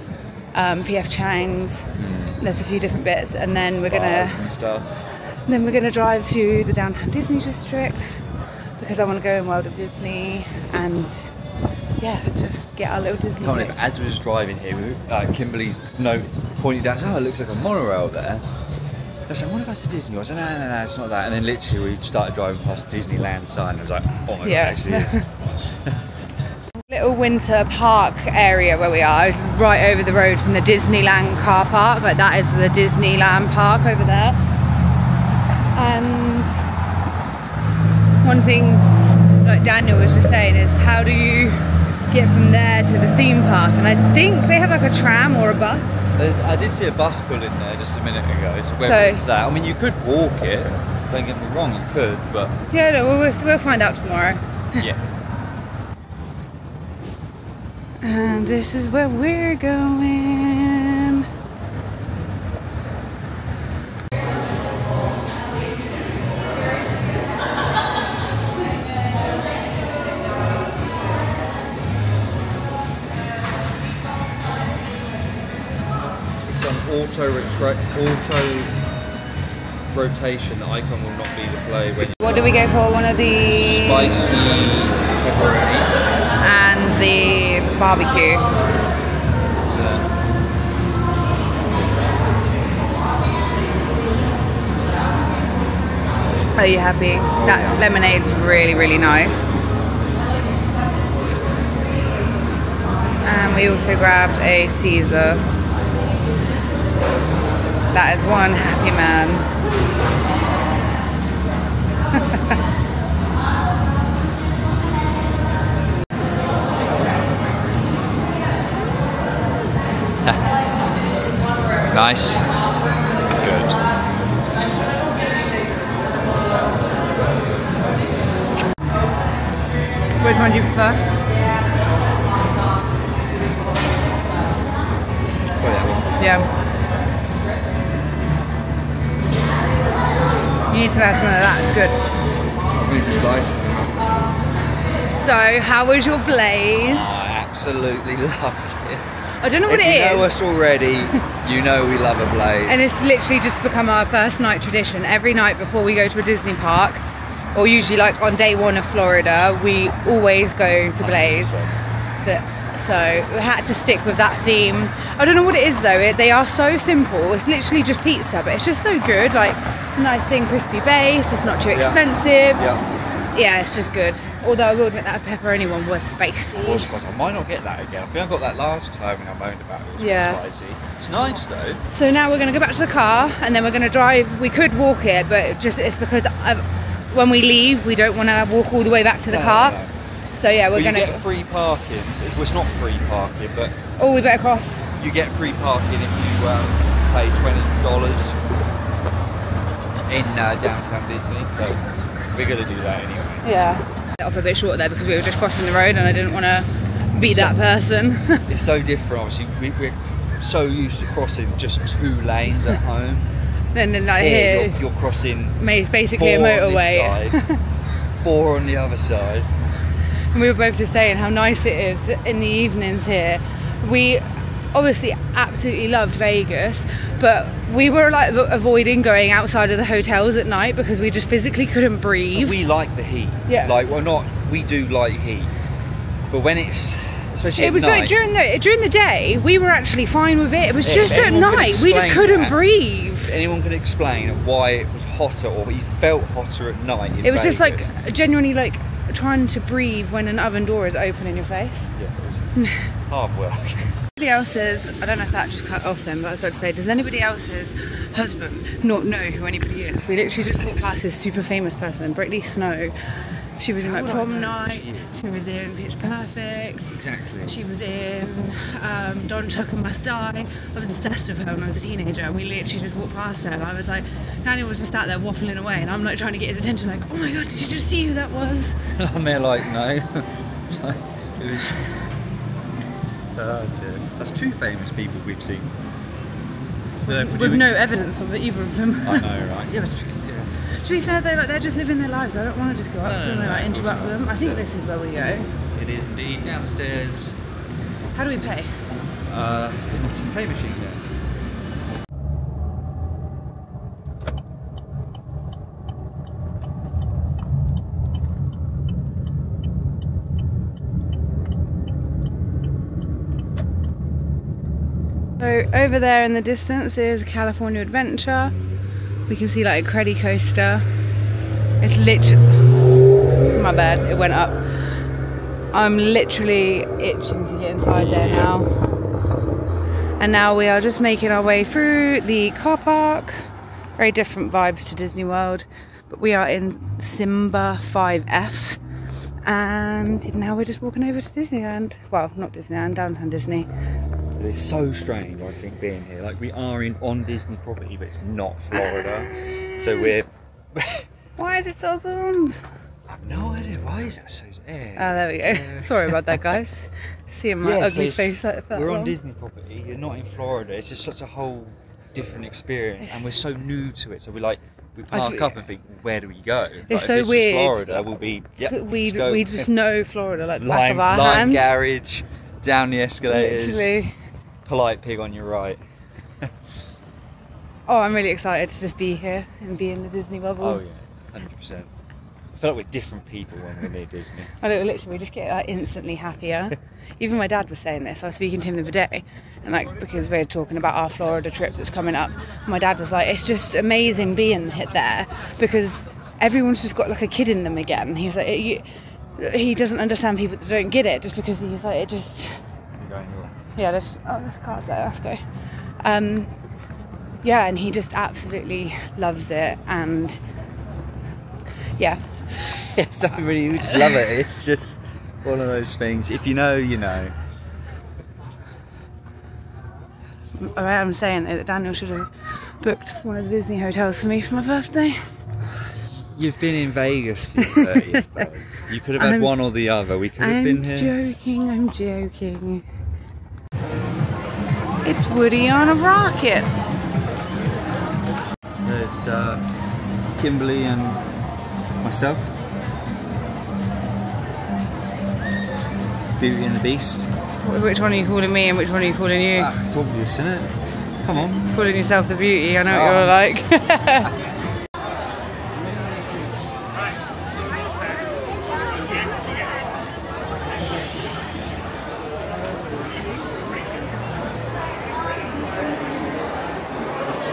Um, P F Chang's. Mm. There's a few different bits, and then we're gonna and stuff. And then we're gonna drive to the Downtown Disney district because I want to go in World of Disney and yeah, just get our little Disney. Can't believe, as we was driving here, we, uh, Kimberly's note pointed out, oh, it looks like a monorail there. I said, what about the Disney? I said, no, no, no, it's not that. And then literally we started driving past Disneyland sign. I was like, oh my yeah. god, it actually is. Little winter park area where we are is right over the road from the Disneyland car park, but that is the Disneyland park over there. And one thing, like Daniel was just saying, is how do you get from there to the theme park? And I think they have like a tram or a bus. I did see a bus pull in there just a minute ago, so whether it's that. I mean, you could walk it, don't get me wrong, you could, but. Yeah, no, we'll, we'll find out tomorrow. Yeah. And this is where we're going. It's an auto retract, auto rotation. The icon will not be the play. When what do we go for? One of the spicy pepperoni. And the barbecue. Are you happy? Oh, that yeah. Lemonade's really, really nice. And we also grabbed a Caesar. That is one happy man. Nice. Good. Which one do you prefer? Yeah. yeah. You need to have some of that, it's good. So, how was your Blaze? Oh, I absolutely loved it. I don't know what if it you is. You know us already, you know we love a Blaze. And it's literally just become our first night tradition. Every night before we go to a Disney park, or usually like on day one of Florida, we always go to Blaze. So we had to stick with that theme. I don't know what it is though, it, they are so simple. It's literally just pizza, but it's just so good. Like, it's a nice thin crispy base, it's not too expensive. Yeah, yeah. yeah it's just good. Although I will admit that a pepperoni one was spicy. It was spicy. I might not get that again. I think I got that last time and I moaned about it. It was yeah. spicy. It's nice though. So now we're going to go back to the car and then we're going to drive. We could walk it, but just it's because I've, when we leave, we don't want to walk all the way back to the no, car. No. So yeah, we're well, going to get free parking. Well, it's not free parking, but oh, we better cross. You get free parking if you um, pay twenty dollars in uh, Downtown Disney. So we're going to do that anyway. Yeah. Off a bit short there because we were just crossing the road and I didn't want to be so, that person. It's so different, obviously. We, we're so used to crossing just two lanes at home. Then, then like here, here you're, you're crossing basically a motorway, side, four on the other side. And we were both just saying how nice it is in the evenings here. We obviously absolutely loved Vegas, but we were like avoiding going outside of the hotels at night because we just physically couldn't breathe. And we like the heat. Yeah. Like, well, not we do like heat, but when it's especially it at was night, like during the during the day we were actually fine with it. It was yeah, just at night we just couldn't that. breathe. If anyone could explain why it was hotter or you felt hotter at night. In it was Vegas. Just like genuinely like trying to breathe when an oven door is open in your face. Yeah. Hard work. Anybody else's, I don't know if that just cut off them, but I was about to say, does anybody else's husband not know who anybody is? We literally just walked past this super famous person, Brittany Snow. She was in like Prom Night, she was in Pitch Perfect, exactly. She was in um, Don, Chuck and Must Die. I was obsessed with her when I was a teenager and we literally just walked past her and I was like, Daniel was just out there waffling away and I'm like trying to get his attention like, oh my god, did you just see who that was? I'm here like, no. Who is she? Uh, that's two famous people we've seen. With no evidence of either of them. I know, right? Yeah, yeah. To be fair though, like, they're just living their lives. I don't want to just go up no, to them no, and like, interrupt them. I think so, this is where we go. It is indeed downstairs. How do we pay? Uh, pay machine there. So over there in the distance is California Adventure. We can see like a credit coaster. It's literally, my bad, it went up. I'm literally itching to get inside there now. And now we are just making our way through the car park. Very different vibes to Disney World. But we are in Simba five F. And now we're just walking over to Disneyland. Well, not Disneyland, Downtown Disney. But it's so strange, I think, being here. Like, we are in on Disney property, but it's not Florida. So we're... Why is it so zoomed? I have no idea. Why is that so zoomed? Eh, oh, there we go. Eh. Sorry about that, guys. Seeing my yeah, ugly so face like that. We're long. on Disney property. You're not in Florida. It's just such a whole different experience. It's, and we're so new to it. So we're like, we park up and think, where do we go? It's like, so if this weird. Is Florida, we'll be... Yep, we we just know Florida, like the back of our hands. Lime garage, down the escalators. Literally. Polite pig on your right. Oh, I'm really excited to just be here and be in the Disney bubble. Oh yeah, one hundred percent. I feel like we're different people when we're near Disney. I know, literally, we just get like instantly happier. Even my dad was saying this. I was speaking to him the other day, and like because we're talking about our Florida trip that's coming up, my dad was like, "It's just amazing being hit there because everyone's just got like a kid in them again. He was like, you, he doesn't understand people that don't get it, just because he's like, it just. Yeah, there's, oh, there's cars there, let's go. Um, yeah, and he just absolutely loves it, and yeah. It's not really, we just love it. It's just one of those things. If you know, you know. I am saying that Daniel should have booked one of the Disney hotels for me for my birthday. You've been in Vegas for your thirtieth though. You could have had I'm, one or the other. We could have I'm been here. I'm joking, I'm joking. It's Woody on a rocket. There's uh, Kimberly and myself. Beauty and the Beast. Which one are you calling me and which one are you calling you? Ah, it's obvious, isn't it? Come on. Calling yourself the beauty, I know what oh. you're like.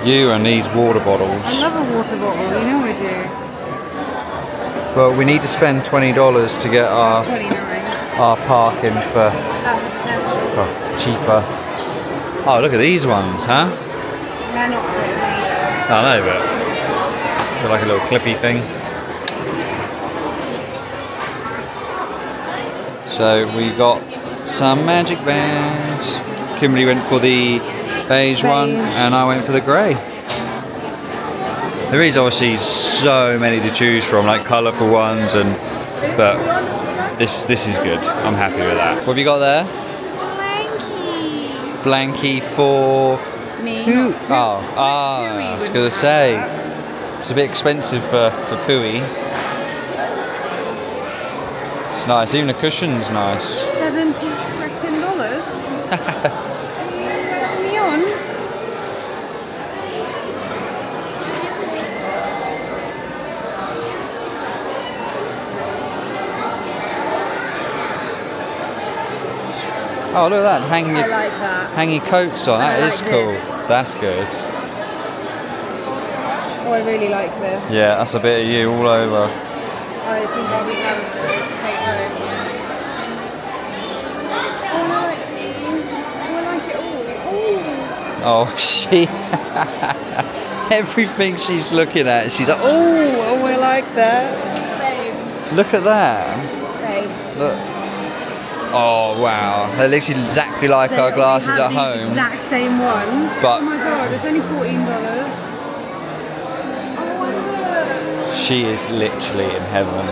You and these water bottles. I love a water bottle, you know we do. Well, we need to spend twenty dollars to get our... That's twenty-nine. Our parking for... That's Oh, cheaper. Oh, look at these ones, huh? They're not really. I know, but they're like a little clippy thing. So we got some magic bands. Kimberly went for the beige, beige one, and I went for the grey. There is obviously so many to choose from, like colourful ones, and but this this is good. I'm happy with that. What have you got there? Blankie for me. Who? Oh, oh, I was gonna say that. It's a bit expensive for for Pooey. It's nice. Even the cushion's nice. Seventy freaking dollars. Me on. Oh, look at that, hang your, I like that. Hang your coats on, that I is like cool. This. That's good. Oh, I really like this. Yeah, that's a bit of you all over. I think I'll be done with this to take home. Oh, I like these. I like it all. Ooh. Oh, she... Everything she's looking at, she's like, oh, oh, I like that. Babe. Look at that. Babe. Look. Oh wow, they're literally exactly like they, our glasses at home. Exact same ones. But oh my god, it's only fourteen dollars. Oh my god. She is literally in heaven.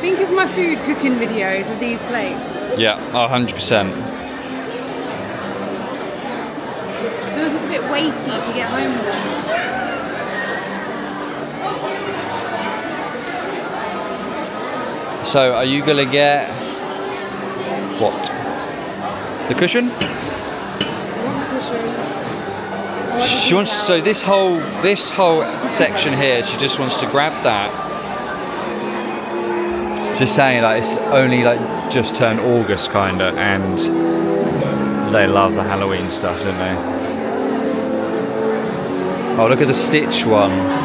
Think of my food cooking videos with these plates. Yeah, a hundred percent. It's a bit weighty to get home with them. So, are you gonna get what? The cushion? I want the cushion. I want she wants. So this whole this whole section here, she just wants to grab that. Just saying, like it's only like just turned August, kinda, and they love the Halloween stuff, don't they? Oh, look at the Stitch one.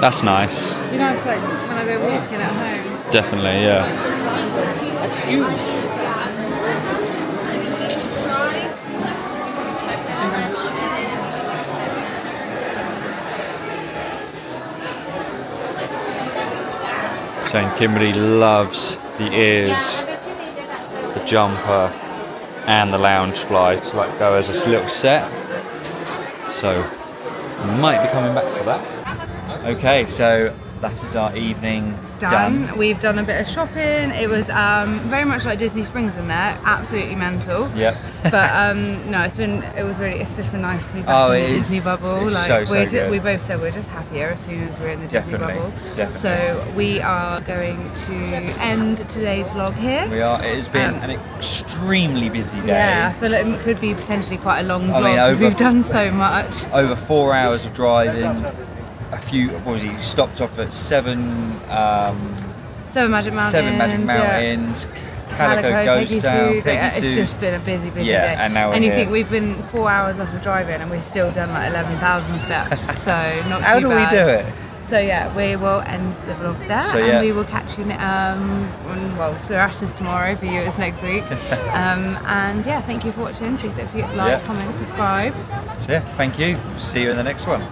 That's nice. You know, it's like when I go walking at home. Definitely, yeah. Mm-hmm. Saying Kimberly loves the ears, the jumper, and the lounge fly to like go as a little set. So, might be coming back for that. Okay, so that is our evening done. done. We've done a bit of shopping. It was um, very much like Disney Springs in there, absolutely mental. Yep. But um, no, it's been. It was really. It's just been nice to be back oh, in the is, Disney bubble. It's like so, so we good. We both said we're just happier as soon as we're in the Disney definitely, bubble. Definitely. So we are going to end today's vlog here. We are. It has been um, an extremely busy day. Yeah, I feel like it could be potentially quite a long vlog because I mean, we've done so much. Over four hours of driving. A few, what was he, stopped off at Seven... Um, Seven Magic Mountains. Seven Magic Mountains. Yeah. Calico, Calico Ghost Peggy Town, Sue's, Peggy Sue's. It's just been a busy, busy yeah, day. And, now and you here. think we've been four hours worth of driving and we've still done like eleven thousand steps, so not How too bad. How do we do it? So yeah, we will end the vlog there, so, yeah. and we will catch you um, on, well, for us is tomorrow, for you it's next week. um, and yeah, thank you for watching. Please don't forget to like, yeah. comment, subscribe. So yeah, thank you. See you in the next one.